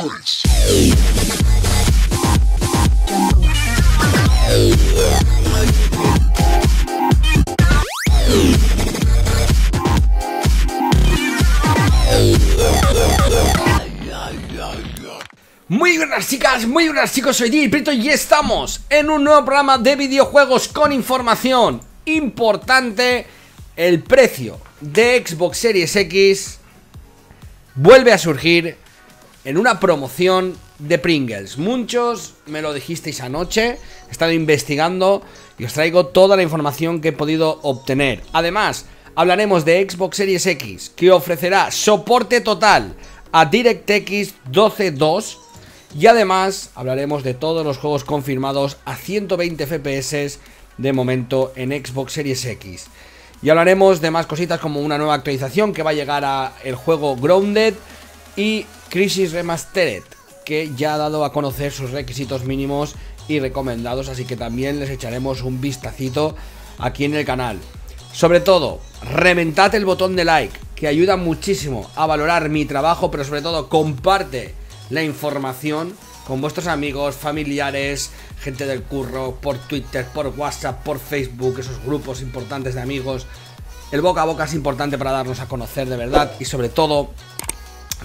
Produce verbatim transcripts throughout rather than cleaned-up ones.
Express. Muy buenas chicas, muy buenas chicos, soy G Prieto y estamos en un nuevo programa de videojuegos con información importante. El precio de Xbox Series X vuelve a surgir en una promoción de Pringles. Muchos me lo dijisteis anoche, he estado investigando y os traigo toda la información que he podido obtener. Además, hablaremos de Xbox Series X, que ofrecerá soporte total a DirectX doce punto dos. Y además hablaremos de todos los juegos confirmados a ciento veinte F P S de momento en Xbox Series X. Y hablaremos de más cositas como una nueva actualización que va a llegar a el juego Grounded y Crisis Remastered, que ya ha dado a conocer sus requisitos mínimos y recomendados, así que también les echaremos un vistacito aquí en el canal. Sobre todo, reventad el botón de like, que ayuda muchísimo a valorar mi trabajo, pero sobre todo comparte la información con vuestros amigos, familiares, gente del curro, por Twitter, por WhatsApp, por Facebook, esos grupos importantes de amigos. El boca a boca es importante para darnos a conocer de verdad. Y sobre todo,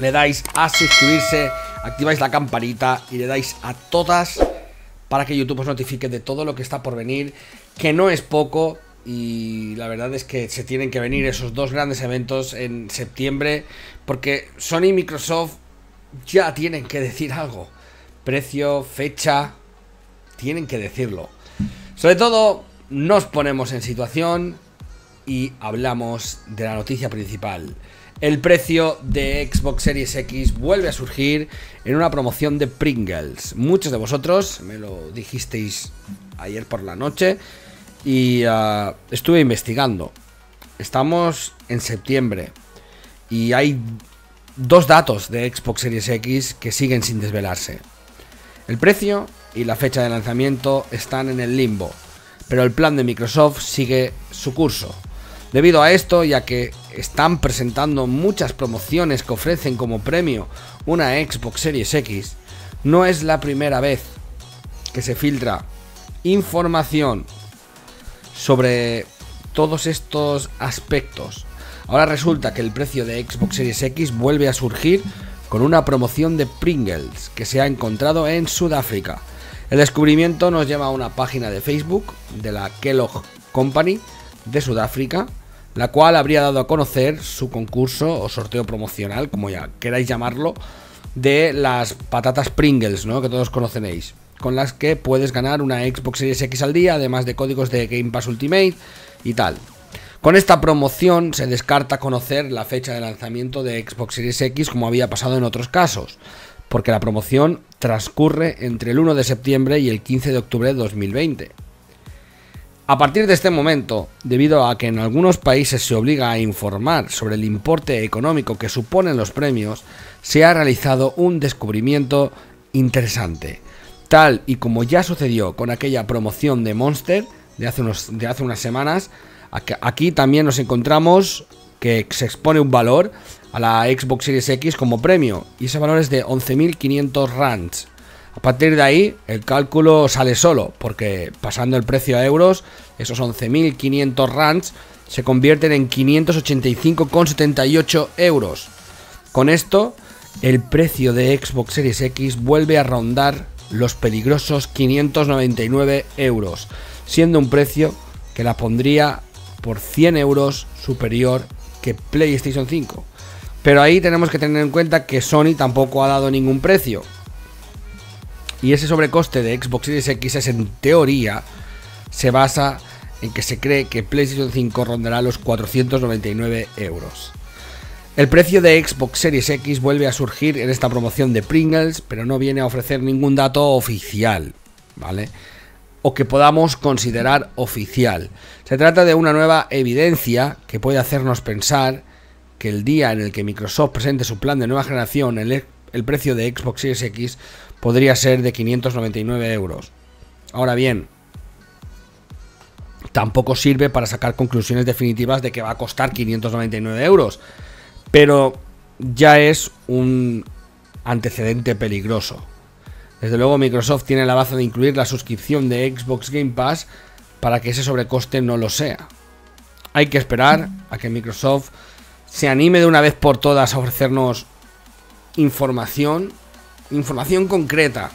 le dais a suscribirse, activáis la campanita y le dais a todas para que YouTube os notifique de todo lo que está por venir, que no es poco. Y la verdad es que se tienen que venir esos dos grandes eventos en septiembre, porque Sony y Microsoft ya tienen que decir algo. Precio, fecha, tienen que decirlo. Sobre todo, nos ponemos en situación y hablamos de la noticia principal. El precio de Xbox Series X vuelve a surgir en una promoción de Pringles. Muchos de vosotros me lo dijisteis ayer por la noche y uh, estuve investigando. Estamos en septiembre y hay dos datos de Xbox Series X que siguen sin desvelarse. El precio y la fecha de lanzamiento están en el limbo, pero el plan de Microsoft sigue su curso. Debido a esto, ya que están presentando muchas promociones que ofrecen como premio una Xbox Series X, no es la primera vez que se filtra información sobre todos estos aspectos. Ahora resulta que el precio de Xbox Series X vuelve a surgir con una promoción de Pringles que se ha encontrado en Sudáfrica. El descubrimiento nos lleva a una página de Facebook de la Kellogg Company de Sudáfrica, la cual habría dado a conocer su concurso o sorteo promocional, como ya queráis llamarlo, de las patatas Pringles, ¿no?, que todos conoceréis, con las que puedes ganar una Xbox Series X al día, además de códigos de Game Pass Ultimate y tal. Con esta promoción se descarta conocer la fecha de lanzamiento de Xbox Series X, como había pasado en otros casos, porque la promoción transcurre entre el uno de septiembre y el quince de octubre de dos mil veinte. A partir de este momento, debido a que en algunos países se obliga a informar sobre el importe económico que suponen los premios, se ha realizado un descubrimiento interesante, tal y como ya sucedió con aquella promoción de Monster de hace, unos, de hace unas semanas. Aquí también nos encontramos que se expone un valor a la Xbox Series X como premio, y ese valor es de once mil quinientos rands. A partir de ahí el cálculo sale solo, porque pasando el precio a euros, esos once mil quinientos rands se convierten en quinientos ochenta y cinco con setenta y ocho euros. Con esto, el precio de Xbox Series X vuelve a rondar los peligrosos quinientos noventa y nueve euros, siendo un precio que la pondría por cien euros superior que PlayStation cinco. Pero ahí tenemos que tener en cuenta que Sony tampoco ha dado ningún precio, y ese sobrecoste de Xbox Series X es, en teoría, se basa en que se cree que PlayStation cinco rondará los cuatrocientos noventa y nueve euros. El precio de Xbox Series X vuelve a surgir en esta promoción de Pringles, pero no viene a ofrecer ningún dato oficial, ¿vale?, o que podamos considerar oficial. Se trata de una nueva evidencia que puede hacernos pensar que el día en el que Microsoft presente su plan de nueva generación, el, el precio de Xbox Series X podría ser de quinientos noventa y nueve euros. Ahora bien, tampoco sirve para sacar conclusiones definitivas de que va a costar quinientos noventa y nueve euros, pero ya es un antecedente peligroso. Desde luego, Microsoft tiene la baza de incluir la suscripción de Xbox Game Pass para que ese sobrecoste no lo sea. Hay que esperar a que Microsoft se anime de una vez por todas a ofrecernos información, información concreta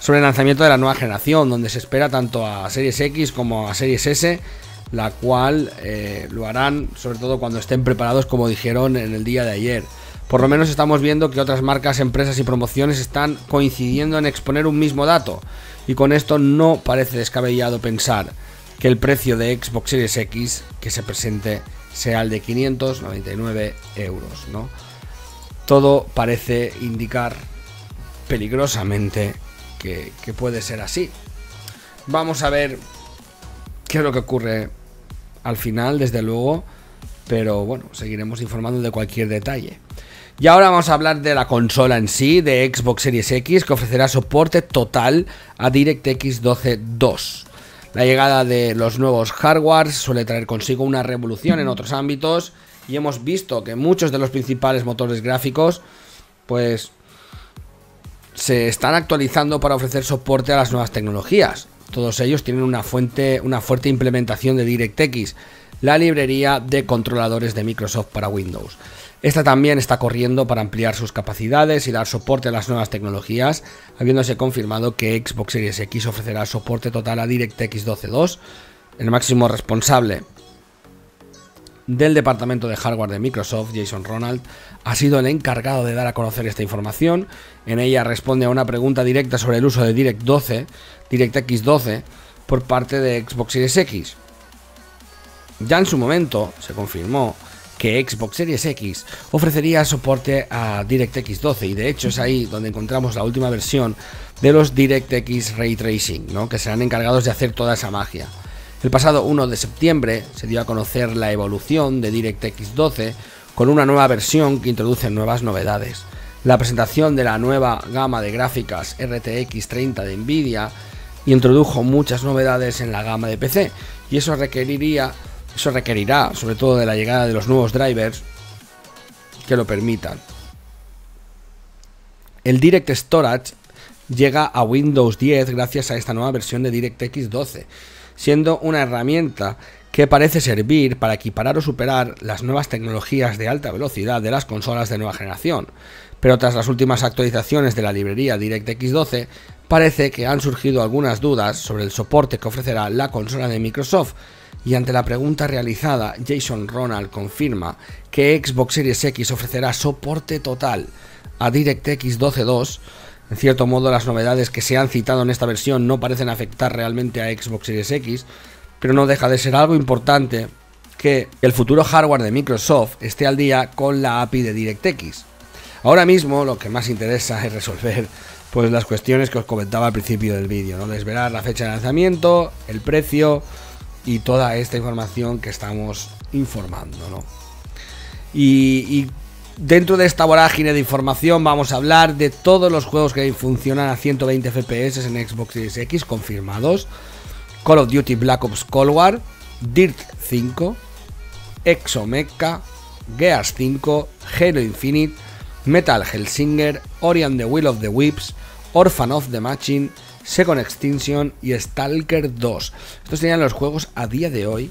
sobre el lanzamiento de la nueva generación, donde se espera tanto a Series X como a Series S, la cual eh, lo harán sobre todo cuando estén preparados, como dijeron en el día de ayer. Por lo menos estamos viendo que otras marcas, empresas y promociones están coincidiendo en exponer un mismo dato, y con esto no parece descabellado pensar que el precio de Xbox Series X que se presente sea el de quinientos noventa y nueve euros, ¿no? Todo parece indicar peligrosamente que, que puede ser así. Vamos a ver qué es lo que ocurre al final, desde luego, pero bueno, seguiremos informando de cualquier detalle. Y ahora vamos a hablar de la consola en sí, de Xbox Series X, que ofrecerá soporte total a DirectX doce punto dos. La llegada de los nuevos hardwares suele traer consigo una revolución en otros ámbitos, y hemos visto que muchos de los principales motores gráficos pues se están actualizando para ofrecer soporte a las nuevas tecnologías. Todos ellos tienen una, fuente, una fuerte implementación de DirectX, la librería de controladores de Microsoft para Windows. Esta también está corriendo para ampliar sus capacidades y dar soporte a las nuevas tecnologías, habiéndose confirmado que Xbox Series X ofrecerá soporte total a DirectX doce punto dos. El máximo responsable del departamento de hardware de Microsoft, Jason Ronald, ha sido el encargado de dar a conocer esta información. En ella responde a una pregunta directa sobre el uso de DirectX doce por parte de Xbox Series X. Ya en su momento se confirmó que Xbox Series X ofrecería soporte a DirectX doce, y de hecho es ahí donde encontramos la última versión de los DirectX Ray Tracing, ¿no?, que serán encargados de hacer toda esa magia. El pasado uno de septiembre se dio a conocer la evolución de DirectX doce con una nueva versión que introduce nuevas novedades. La presentación de la nueva gama de gráficas R T X treinta de NVIDIA introdujo muchas novedades en la gama de P C, y eso requeriría, eso requerirá sobre todo de la llegada de los nuevos drivers que lo permitan. El Direct Storage llega a Windows diez gracias a esta nueva versión de DirectX doce, siendo una herramienta que parece servir para equiparar o superar las nuevas tecnologías de alta velocidad de las consolas de nueva generación. Pero tras las últimas actualizaciones de la librería DirectX doce, parece que han surgido algunas dudas sobre el soporte que ofrecerá la consola de Microsoft, y ante la pregunta realizada, Jason Ronald confirma que Xbox Series X ofrecerá soporte total a DirectX doce punto dos. En cierto modo, las novedades que se han citado en esta versión no parecen afectar realmente a Xbox Series X, pero no deja de ser algo importante que el futuro hardware de Microsoft esté al día con la A P I de DirectX. Ahora mismo lo que más interesa es resolver pues las cuestiones que os comentaba al principio del vídeo, ¿no? Desvelar la fecha de lanzamiento, el precio y toda esta información que estamos informando, ¿no? Y... y dentro de esta vorágine de información vamos a hablar de todos los juegos que funcionan a ciento veinte F P S en Xbox Series X confirmados: Call of Duty Black Ops Cold War, Dirt cinco, Exomeca, Gears cinco, Halo Infinite, Metal Hellsinger, Ori and the Will of the Wisps, Orphan of the Machine, Second Extinction y Stalker dos. Estos serían los juegos a día de hoy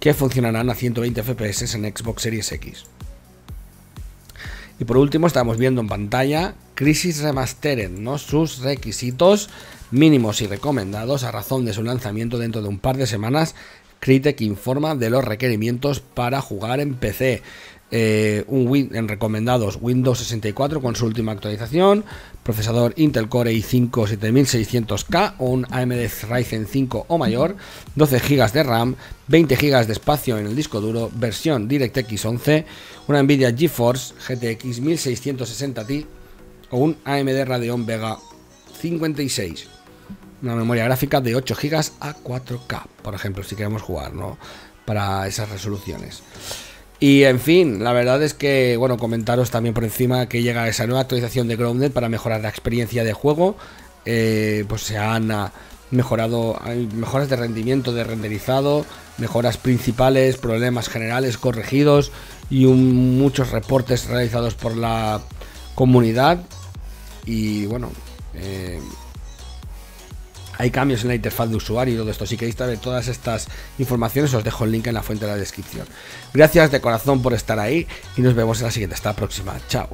que funcionarán a ciento veinte F P S en Xbox Series X. Y por último estamos viendo en pantalla Crisis Remastered, ¿no?, sus requisitos mínimos y recomendados a razón de su lanzamiento dentro de un par de semanas. Crytek informa de los requerimientos para jugar en P C. Eh, un win en recomendados: Windows sesenta y cuatro con su última actualización, procesador Intel Core i cinco siete mil seiscientos K o un A M D Ryzen cinco o mayor, doce gigas de RAM, veinte gigas de espacio en el disco duro, versión DirectX once, una NVIDIA GeForce G T X mil seiscientos sesenta Ti o un A M D Radeon Vega cincuenta y seis, una memoria gráfica de ocho gigas a cuatro K, por ejemplo, si queremos jugar, ¿no?, para esas resoluciones. Y en fin, la verdad es que, bueno, comentaros también por encima que llega esa nueva actualización de Grounded para mejorar la experiencia de juego. Eh, pues se han mejorado, hay mejoras de rendimiento, de renderizado, mejoras principales, problemas generales corregidos y un, muchos reportes realizados por la comunidad Y bueno, eh, hay cambios en la interfaz de usuario y todo esto. Si queréis saber todas estas informaciones, os dejo el link en la fuente de la descripción. Gracias de corazón por estar ahí y nos vemos en la siguiente. Hasta la próxima. Chao.